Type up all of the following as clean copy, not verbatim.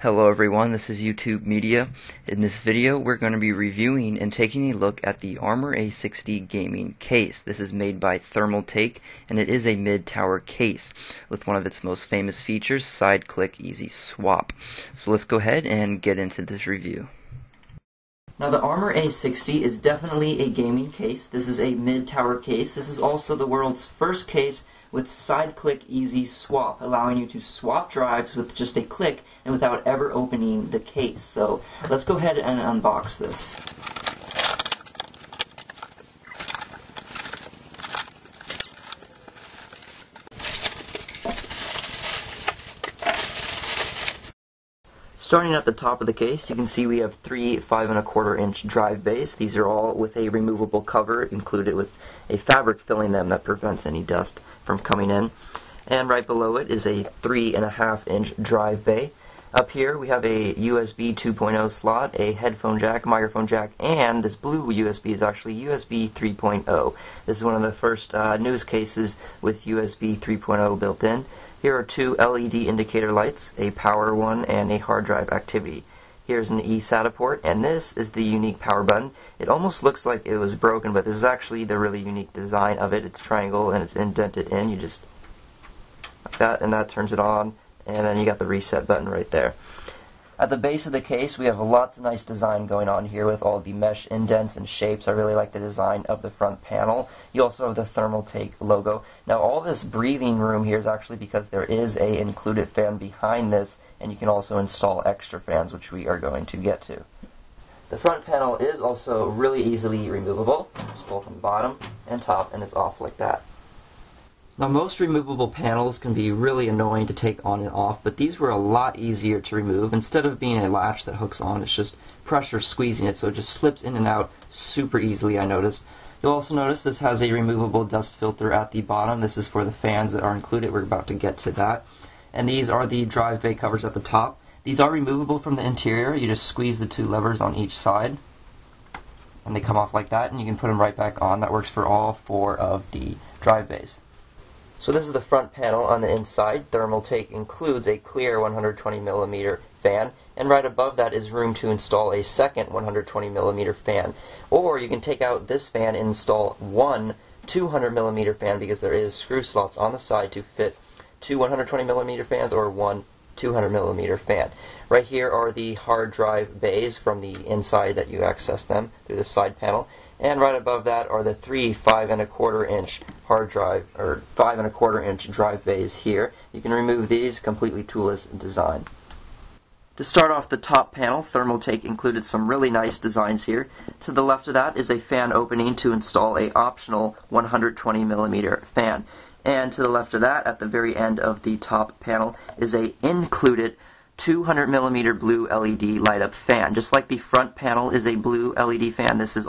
Hello everyone, this is YouTube Media. In this video we're going to be reviewing and taking a look at the Armor A60 gaming case. This is made by Thermaltake and it is a mid-tower case with one of its most famous features, Side Click Easy Swap. So let's go ahead and get into this review. Now the Armor A60 is definitely a gaming case. This is a mid-tower case. This is also the world's first case with Side Click Easy Swap, allowing you to swap drives with just a click and without ever opening the case. So let's go ahead and unbox this. Starting at the top of the case, you can see we have three 5 1/4 inch drive bays. These are all with a removable cover included with a fabric filling them that prevents any dust from coming in. And right below it is a 3 1/2 inch drive bay. Up here we have a USB 2.0 slot, a headphone jack, microphone jack, and this blue USB is actually USB 3.0. This is one of the first news cases with USB 3.0 built in. Here are two LED indicator lights, a power one and a hard drive activity. Here's an eSATA port, and this is the unique power button. It almost looks like it was broken, but this is actually the really unique design of it. It's triangle and it's indented in. You just like that, and that turns it on, and then you got the reset button right there. At the base of the case, we have lots of nice design going on here with all the mesh indents and shapes. I really like the design of the front panel. You also have the Thermaltake logo. Now, all this breathing room here is actually because there is an included fan behind this, and you can also install extra fans, which we are going to get to. The front panel is also really easily removable. Just pull from the bottom and top, and it's off like that. Now, most removable panels can be really annoying to take on and off, but these were a lot easier to remove. Instead of being a latch that hooks on, it's just pressure squeezing it, so it just slips in and out super easily, I noticed. You'll also notice this has a removable dust filter at the bottom. This is for the fans that are included. We're about to get to that. And these are the drive bay covers at the top. These are removable from the interior. You just squeeze the two levers on each side, and they come off like that, and you can put them right back on. That works for all four of the drive bays. So this is the front panel. On the inside, Thermaltake includes a clear 120mm fan, and right above that is room to install a second 120mm fan. Or you can take out this fan and install one 200mm fan, because there is screw slots on the side to fit two 120mm fans or one 200mm fan. Right here are the hard drive bays from the inside that you access them through the side panel, and right above that are the three 5 1/4 inch hard drive, or 5 1/4 inch drive bays here. You can remove these, completely toolless design. To start off the top panel, Thermaltake included some really nice designs here. To the left of that is a fan opening to install a optional 120mm fan. And to the left of that, at the very end of the top panel, is a included 200mm blue LED light-up fan. Just like the front panel is a blue LED fan, this is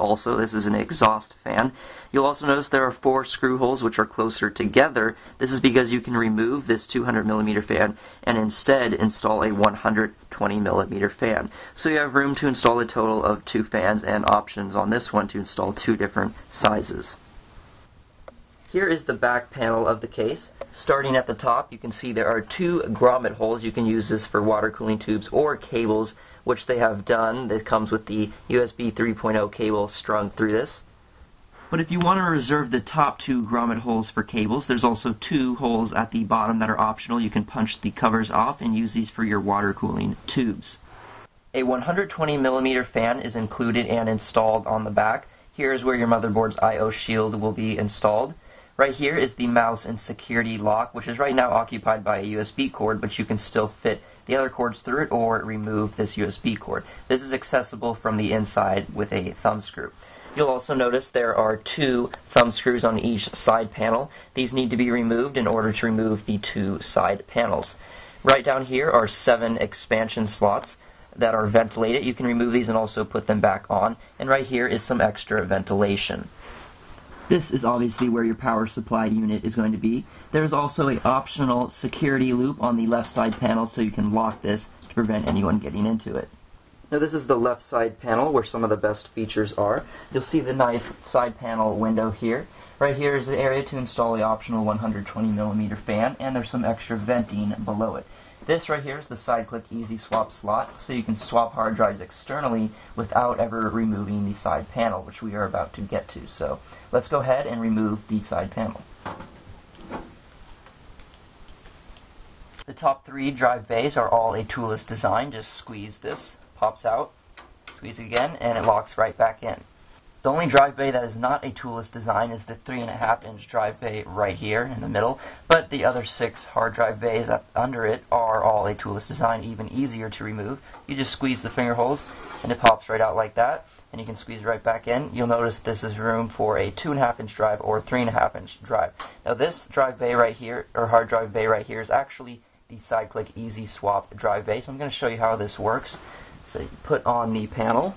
an exhaust fan. You'll also notice there are four screw holes which are closer together. This is because you can remove this 200mm fan and instead install a 120mm fan. So you have room to install a total of two fans, and options on this one to install two different sizes. Here is the back panel of the case. Starting at the top, you can see there are two grommet holes. You can use this for water cooling tubes or cables, which they have done. It comes with the USB 3.0 cable strung through this. But if you want to reserve the top two grommet holes for cables, there's also two holes at the bottom that are optional. You can punch the covers off and use these for your water cooling tubes. A 120mm fan is included and installed on the back. Here is where your motherboard's I/O shield will be installed. Right here is the mouse and security lock, which is right now occupied by a USB cord, but you can still fit the other cords through it or remove this USB cord. This is accessible from the inside with a thumb screw. You'll also notice there are two thumb screws on each side panel. These need to be removed in order to remove the two side panels. Right down here are 7 expansion slots that are ventilated. You can remove these and also put them back on. And right here is some extra ventilation. This is obviously where your power supply unit is going to be. There's also an optional security loop on the left side panel, so you can lock this to prevent anyone getting into it. Now this is the left side panel where some of the best features are. You'll see the nice side panel window here. Right here is the area to install the optional 120mm fan, and there's some extra venting below it. This right here is the Side Click Easy Swap slot, so you can swap hard drives externally without ever removing the side panel, which we are about to get to. So let's go ahead and remove the side panel. The top three drive bays are all a toolless design. Just squeeze this, pops out, squeeze it again, and it locks right back in. The only drive bay that is not a toolless design is the 3.5-inch drive bay right here in the middle, but the other 6 hard drive bays under it are all a toolless design, even easier to remove. You just squeeze the finger holes and it pops right out like that, and you can squeeze it right back in. You'll notice this is room for a 2.5-inch drive or 3.5-inch drive. Now this drive bay right here, or hard drive bay right here, is actually the Side Click Easy Swap drive bay, so I'm going to show you how this works. So you put on the panel.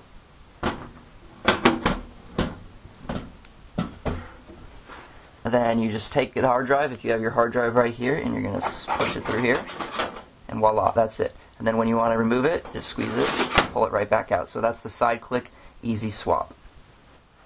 Then you just take the hard drive, if you have your hard drive right here, and you're going to push it through here, and voila, that's it. And then when you want to remove it, just squeeze it, pull it right back out. So that's the Side Click Easy Swap.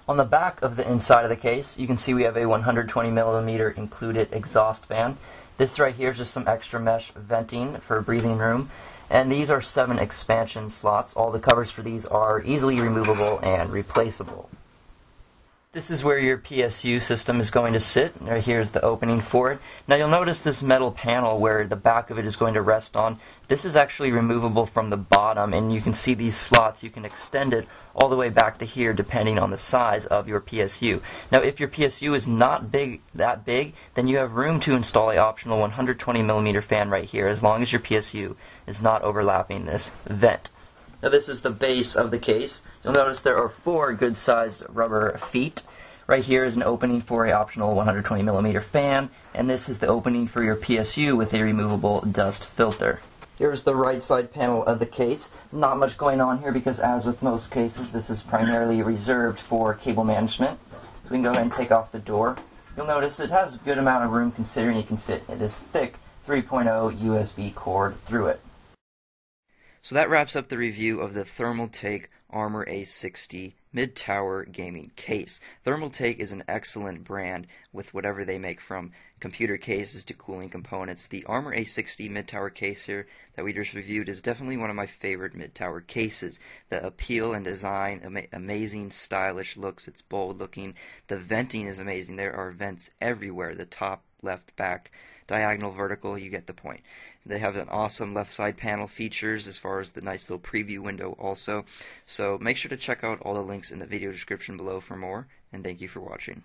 On the back of the inside of the case, you can see we have a 120mm included exhaust fan. This right here is just some extra mesh venting for breathing room, and these are 7 expansion slots. All the covers for these are easily removable and replaceable. This is where your PSU system is going to sit. Right here is the opening for it. Now you'll notice this metal panel where the back of it is going to rest on. This is actually removable from the bottom, and you can see these slots. You can extend it all the way back to here depending on the size of your PSU. Now if your PSU is not that big, then you have room to install an optional 120mm fan right here, as long as your PSU is not overlapping this vent. Now this is the base of the case. You'll notice there are 4 good-sized rubber feet. Right here is an opening for an optional 120mm fan, and this is the opening for your PSU with a removable dust filter. Here's the right side panel of the case. Not much going on here because, as with most cases, this is primarily reserved for cable management. So we can go ahead and take off the door. You'll notice it has a good amount of room considering it can fit this thick 3.0 USB cord through it. So that wraps up the review of the Thermaltake Armor A60 mid-tower gaming case. Thermaltake is an excellent brand with whatever they make, from computer cases to cooling components. The Armor A60 mid-tower case here that we just reviewed is definitely one of my favorite mid-tower cases. The appeal and design, amazing, stylish looks. It's bold looking. The venting is amazing. There are vents everywhere. The top, left, back, diagonal, vertical, you get the point. They have an awesome left side panel features as far as the nice little preview window also. So make sure to check out all the links in the video description below for more, and thank you for watching.